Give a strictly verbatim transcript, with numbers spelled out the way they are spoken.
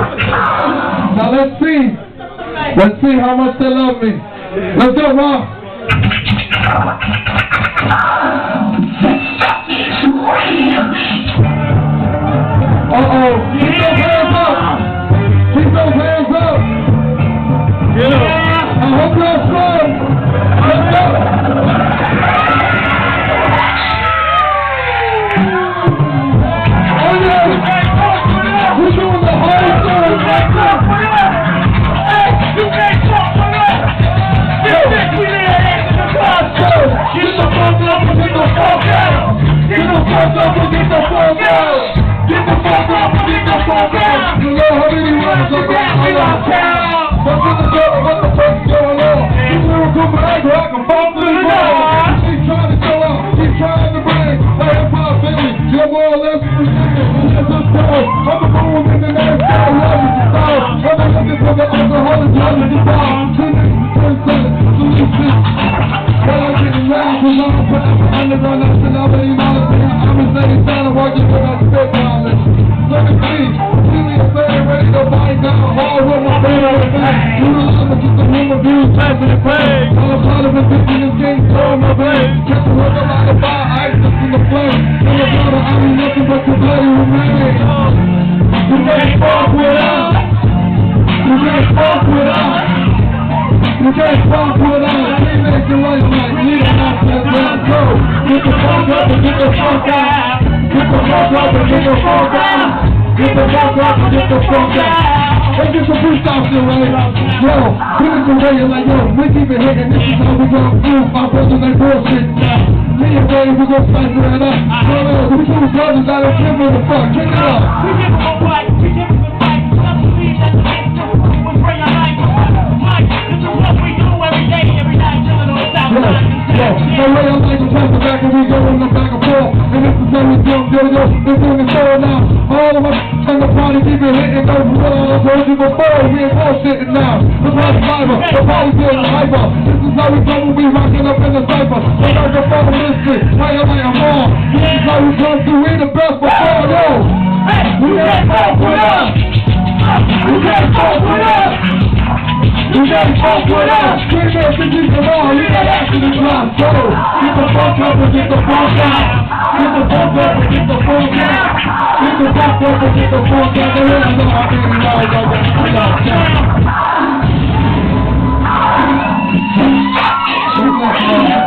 Now let's see. Let's see how much they love me. Let's go, Rob. Uh-oh. Keep those hands up. Keep those hands up. Yeah. I hope you're strong. Let's go. Oh, yeah. We're doing the whole thing. Let's go. Hey, you guys talk for us. You think we need an extra class? Get the fuck up and get the fuck out. Get the fuck up and get the fuck out. Get the fuck up, get the fuck up. You know how many words are back in our town. What's in the door, what the fuck's going on? This little group of actors, I can fall through the wall. Keep trying to go out, keep trying to bring a hip-hop family. You're more or less protected, it's just time. I'm a fool in the name, I love you, it's all. I'm a looking for the alcoholic, I love you, it's all. Tonight, twenty-seven, twenty-six. Well, I'm getting loud, cause I'm a fan. I'm the runner, and I'm a model. I'm a steady fan of working for that spit. Let me see, see me a fan, ready to fight down all with my band on the back. You don't have to get the room of views, pass in the plane. All the part of the bitch in this game, throw in my blade. Catch a worker like a fire, ice up in the flame. In the bottle, I ain't nothing but the bloody remain. You can't fuck with us. You can't fuck with us. You can't fuck with us. Can't make your life like need a knock that down, go. Get the fuck up and get the fuck out. Get the fuck up and get the fuck out. Get the fuck up and get the fuck out. Hey, get some freestyle shit, right? Yo, put it away, you're like, yo, we keep it hanging. This is how we gon' prove our person that bullshit. Me and Dave, we gon' slice right up. Yo, yo, we keep it brothers, I don't give a fuck. Kick it up. We give them a fight, we give them a fight. We love to see that the next time we bring our life. Mike, this is what we do every day, every night, chillin' on the top. Yo, yo, no way I'm like a paper back and we go in the back and forth. And this is how we do. Yo, yo, this is the show now. All of us on the party keep it hitting those walls. I told you before, we ain't bullshitting now. The party's liver, the party's getting hyper. This is how we go when we rockin' up in the cypher. The microphone history, how you like I'm on. This is how we come through, we the best before, yo. Hey, you can't fuck with us. You can't fuck with us. You can't fuck with us. We can't see you tomorrow, you got action in my soul. Get the fuck up and get the fuck out. Get the fuck up and get the fuck out. Get the fuck up and get the fuck out. The way I know I didn't know I was going to get out. Get the fuck up.